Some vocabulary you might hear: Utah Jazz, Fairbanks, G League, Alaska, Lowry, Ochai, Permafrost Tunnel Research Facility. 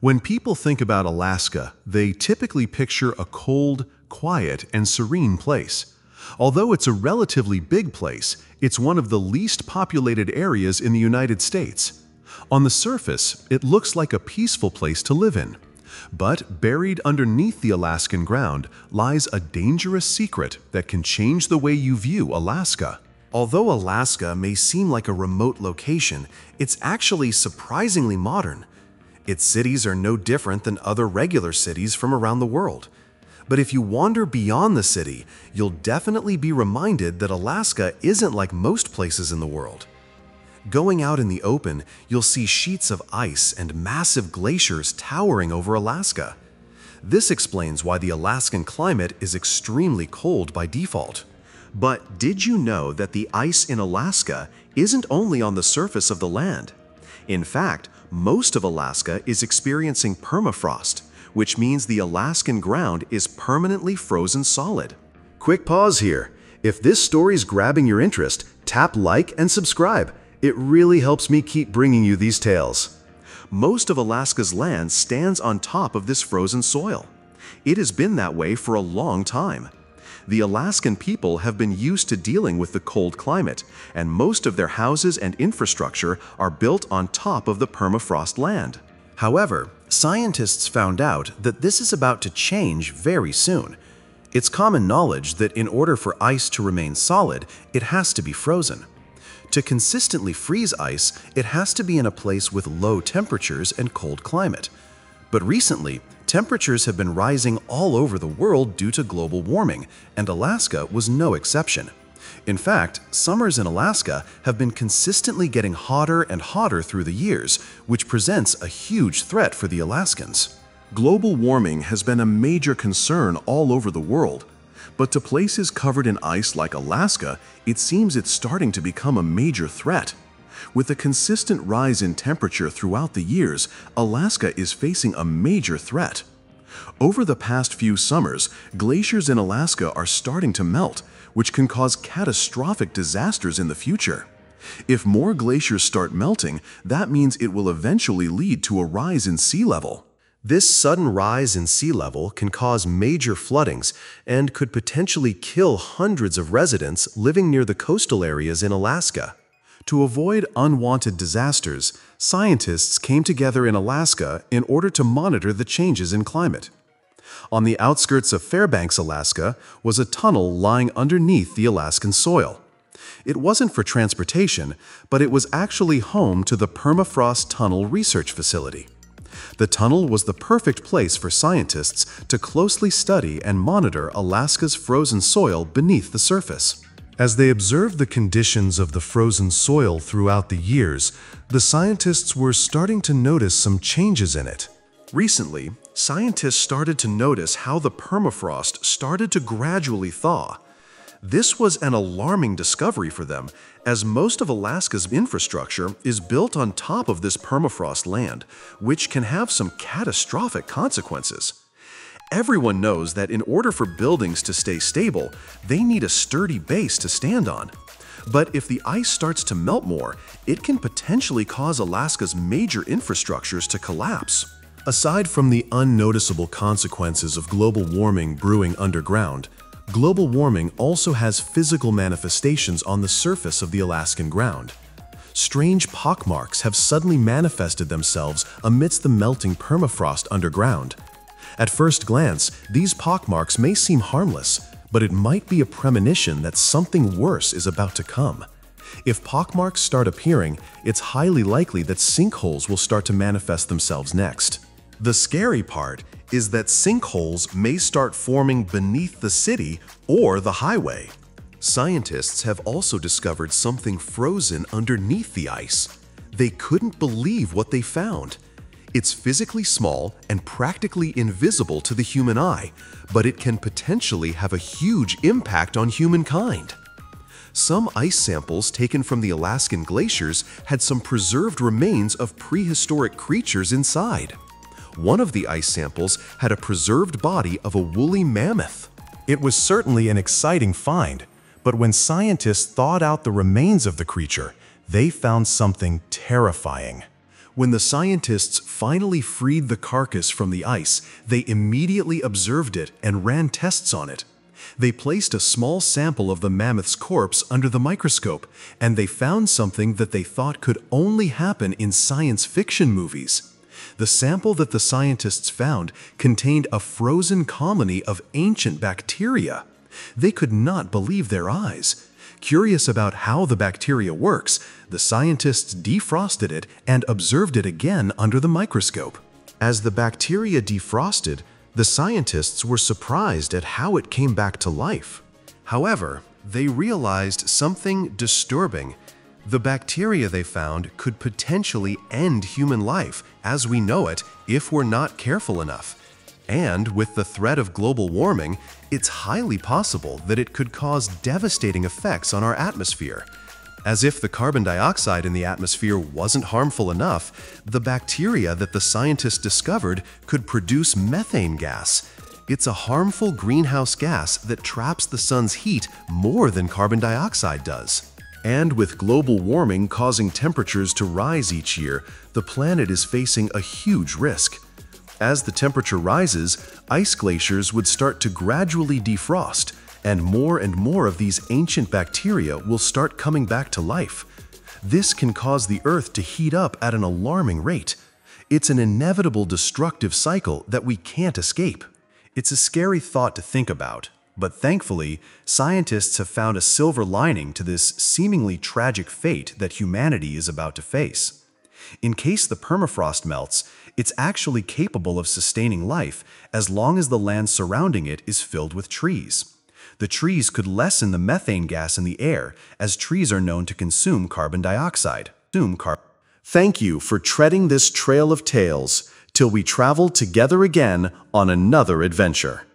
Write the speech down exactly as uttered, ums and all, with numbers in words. When people think about Alaska, they typically picture a cold, quiet, and serene place. Although it's a relatively big place, it's one of the least populated areas in the United States. On the surface, it looks like a peaceful place to live in. But buried underneath the Alaskan ground lies a dangerous secret that can change the way you view Alaska. Although Alaska may seem like a remote location, it's actually surprisingly modern. Its cities are no different than other regular cities from around the world. But if you wander beyond the city, you'll definitely be reminded that Alaska isn't like most places in the world. Going out in the open, you'll see sheets of ice and massive glaciers towering over Alaska. This explains why the Alaskan climate is extremely cold by default. But did you know that the ice in Alaska isn't only on the surface of the land? In fact, most of Alaska is experiencing permafrost, which means the Alaskan ground is permanently frozen solid. Quick pause here. If this story's grabbing your interest, tap like and subscribe. It really helps me keep bringing you these tales. Most of Alaska's land stands on top of this frozen soil. It has been that way for a long time. The Alaskan people have been used to dealing with the cold climate, and most of their houses and infrastructure are built on top of the permafrost land. However, scientists found out that this is about to change very soon. It's common knowledge that in order for ice to remain solid, it has to be frozen. To consistently freeze ice, it has to be in a place with low temperatures and cold climate. But recently, temperatures have been rising all over the world due to global warming, and Alaska was no exception. In fact, summers in Alaska have been consistently getting hotter and hotter through the years, which presents a huge threat for the Alaskans. Global warming has been a major concern all over the world. But to places covered in ice like Alaska, it seems it's starting to become a major threat. With a consistent rise in temperature throughout the years, Alaska is facing a major threat. Over the past few summers, glaciers in Alaska are starting to melt, which can cause catastrophic disasters in the future. If more glaciers start melting, that means it will eventually lead to a rise in sea level. This sudden rise in sea level can cause major floodings and could potentially kill hundreds of residents living near the coastal areas in Alaska. To avoid unwanted disasters, scientists came together in Alaska in order to monitor the changes in climate. On the outskirts of Fairbanks, Alaska, was a tunnel lying underneath the Alaskan soil. It wasn't for transportation, but it was actually home to the Permafrost Tunnel Research Facility. The tunnel was the perfect place for scientists to closely study and monitor Alaska's frozen soil beneath the surface. As they observed the conditions of the frozen soil throughout the years, the scientists were starting to notice some changes in it. Recently, scientists started to notice how the permafrost started to gradually thaw. This was an alarming discovery for them, as most of Alaska's infrastructure is built on top of this permafrost land, which can have some catastrophic consequences. Everyone knows that in order for buildings to stay stable, they need a sturdy base to stand on. But if the ice starts to melt more, it can potentially cause Alaska's major infrastructures to collapse. Aside from the unnoticeable consequences of global warming brewing underground, global warming also has physical manifestations on the surface of the Alaskan ground. Strange pockmarks have suddenly manifested themselves amidst the melting permafrost underground. At first glance, these pockmarks may seem harmless, but it might be a premonition that something worse is about to come. If pockmarks start appearing, it's highly likely that sinkholes will start to manifest themselves next. The scary part is that sinkholes may start forming beneath the city or the highway. Scientists have also discovered something frozen underneath the ice. They couldn't believe what they found. It's physically small and practically invisible to the human eye, but it can potentially have a huge impact on humankind. Some ice samples taken from the Alaskan glaciers had some preserved remains of prehistoric creatures inside. One of the ice samples had a preserved body of a woolly mammoth. It was certainly an exciting find, but when scientists thawed out the remains of the creature, they found something terrifying. When the scientists finally freed the carcass from the ice, they immediately observed it and ran tests on it. They placed a small sample of the mammoth's corpse under the microscope, and they found something that they thought could only happen in science fiction movies. The sample that the scientists found contained a frozen colony of ancient bacteria. They could not believe their eyes. Curious about how the bacteria works, the scientists defrosted it and observed it again under the microscope. As the bacteria defrosted, the scientists were surprised at how it came back to life. However, they realized something disturbing. The bacteria they found could potentially end human life as we know it if we're not careful enough. And with the threat of global warming, it's highly possible that it could cause devastating effects on our atmosphere. As if the carbon dioxide in the atmosphere wasn't harmful enough, the bacteria that the scientists discovered could produce methane gas. It's a harmful greenhouse gas that traps the sun's heat more than carbon dioxide does. And with global warming causing temperatures to rise each year, the planet is facing a huge risk. As the temperature rises, ice glaciers would start to gradually defrost, and more and more of these ancient bacteria will start coming back to life. This can cause the Earth to heat up at an alarming rate. It's an inevitable destructive cycle that we can't escape. It's a scary thought to think about, but thankfully, scientists have found a silver lining to this seemingly tragic fate that humanity is about to face. In case the permafrost melts, it's actually capable of sustaining life as long as the land surrounding it is filled with trees. The trees could lessen the methane gas in the air, as trees are known to consume carbon dioxide. Thank you for treading this trail of tales till we travel together again on another adventure.